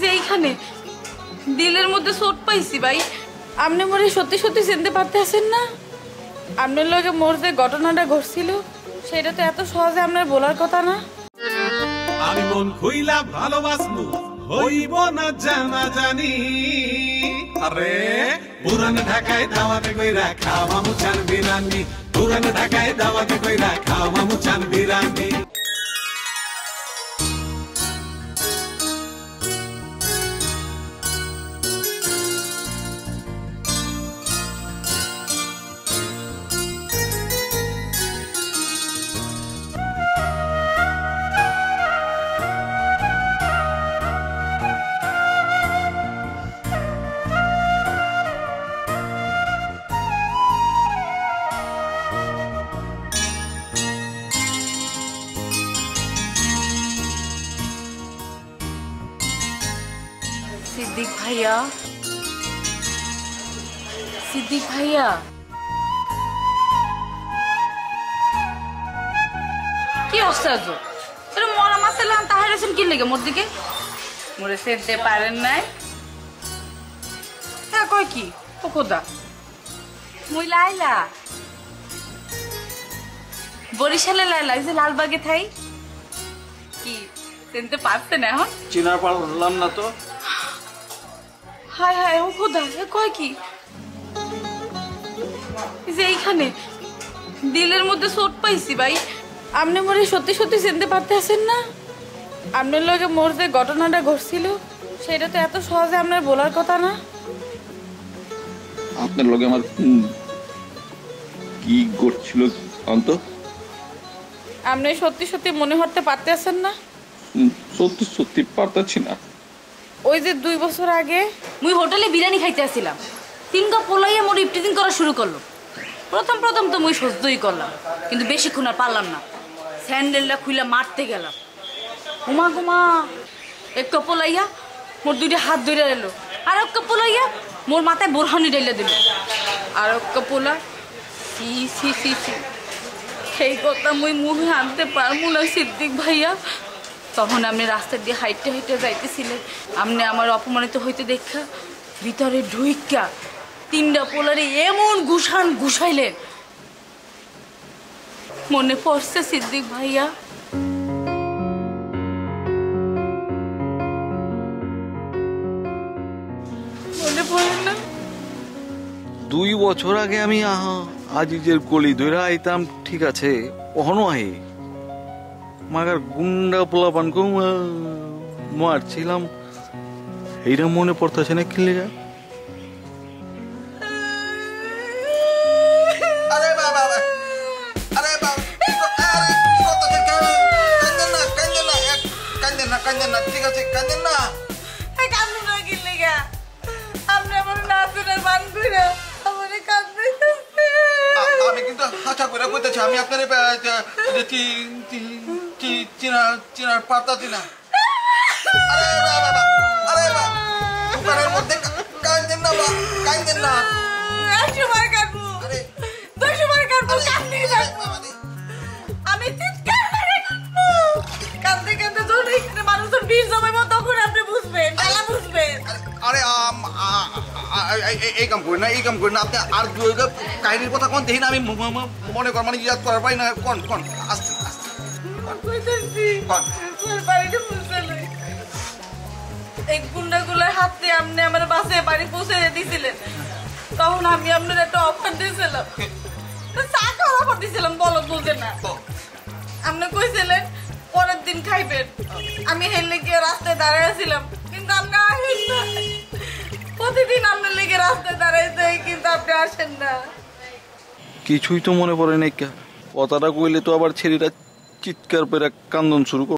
যে এইখানে দিলের মধ্যে চোট পাইছি ভাই। আপনি মরে সত্যি সত্যি চিনতে পারতেছেন না? আপনার লগে মোর যে ঘটনাটা ঘটছিল সেটা তো এত সহজে আপনার বলার কথা না। আমি মন খুইলা ভালোবাসবো, হইব না জানা জানি। আরে পুরান ঢাকায় দাওয়াতে কইরা খাওয়া মুচান বিরানি, পুরান ঢাকায় দাওয়াতে কইরা খাওয়া মুচান বিরানি। সিদ্দিক ভাইয়া, সিদ্দিক ভাইয়া, কি অবস্থা? মরা মাসে লাম তাহার কি লেগে মোর দিকে মরে সেনতে পারেন নাই? হ্যাঁ কয় কি ও খোদা, মুই লাইলা, বরিশালে লাইলা, যে লালবাগে থাই। কি সেনতে পারছেন এখন? চিনার পারলাম না তো। হায় হায় ও খোদা, কয় কি যে এইখানে দিলের মধ্যে চোট পাইছি ভাই। আপনি মরে সত্যি সত্যি চিনতে পারতেছেন না? আপনার লগে মোর যে ঘটনাটা ঘটছিল সেটা তো এত সহজে আপনার বলার কথা না। আপনার লগে আমার কি ঘটছিল অন্ত আপনি সত্যি সত্যি মনে করতে পারতেছেন না? সত্যি সত্যি পারতেছি না। ওই যে 2 বছর আগে মুই হোটেলে বিরিয়ানি খাইতে আসছিলাম, 3 কাপ পোলাইয়া মোর ইফটিজিং করা শুরু করলো। প্রথম প্রথম তো মুই সহ্যই করলাম, কিন্তু বেশিক্ষণ আর পারলাম না। স্যান্ডেলটা খুইলা মারতে গেলাম, ঘুমা ঘুমা এক কাপ পোলাইয়া মোর 2টা হাত ধরে এলো, আর এক কাপ পোলাইয়া মোর মাথায় বোরহানি ডাইলা দিল, আর এক কাপ পোলা সি সি সি সি। সেই কথা মুই মুখে আনতে পারবো না সিদ্দিক ভাইয়া। তখন আপনি রাস্তা দিয়ে হাইটে হাইটে যাইতেছিলেন, আপনি আমার অপমানিত হইতে দেখা ভিতরে ঢুইকা 3টা পোলারে এমন ঘুষান ঘুষাইলেন। মনে পড়ছে সিদ্দিক ভাইয়া? মনে পড়ে না? 2 বছর আগে আমি আজিজের কলি ধরে আইতাম, ঠিক আছে, কখনো আহি মাগার গুন্ডা পোলা পান মারছিলাম। এইটা মনে পড়তেছে না? কিনলে আমি কিন্তু হাঁচা করে বলতেছি, আমি আপনার চিনার পাতা চিনা। এই কাম করি না, এই কাম করি না। আপনি আর কাহিনীর কথা কোন দেখি না, আমি মনে কর মানে ইয়াদ করার পাই না। কোন কোন আসতে পরের দিন খাইবেন। আমি হেললে গিয়ে রাস্তায় দাঁড়াইছিলাম, কিন্তু আপনি আসেন না। প্রতিদিন আপনার লেগে রাস্তায় দাঁড়াইছে, কিন্তু আপনি আসেন না। কিছুই তো মনে পড়ে নাই। কথাটা কইলে তো আবার ছেলেটা চিৎকার করে কান্দন শুরু করে।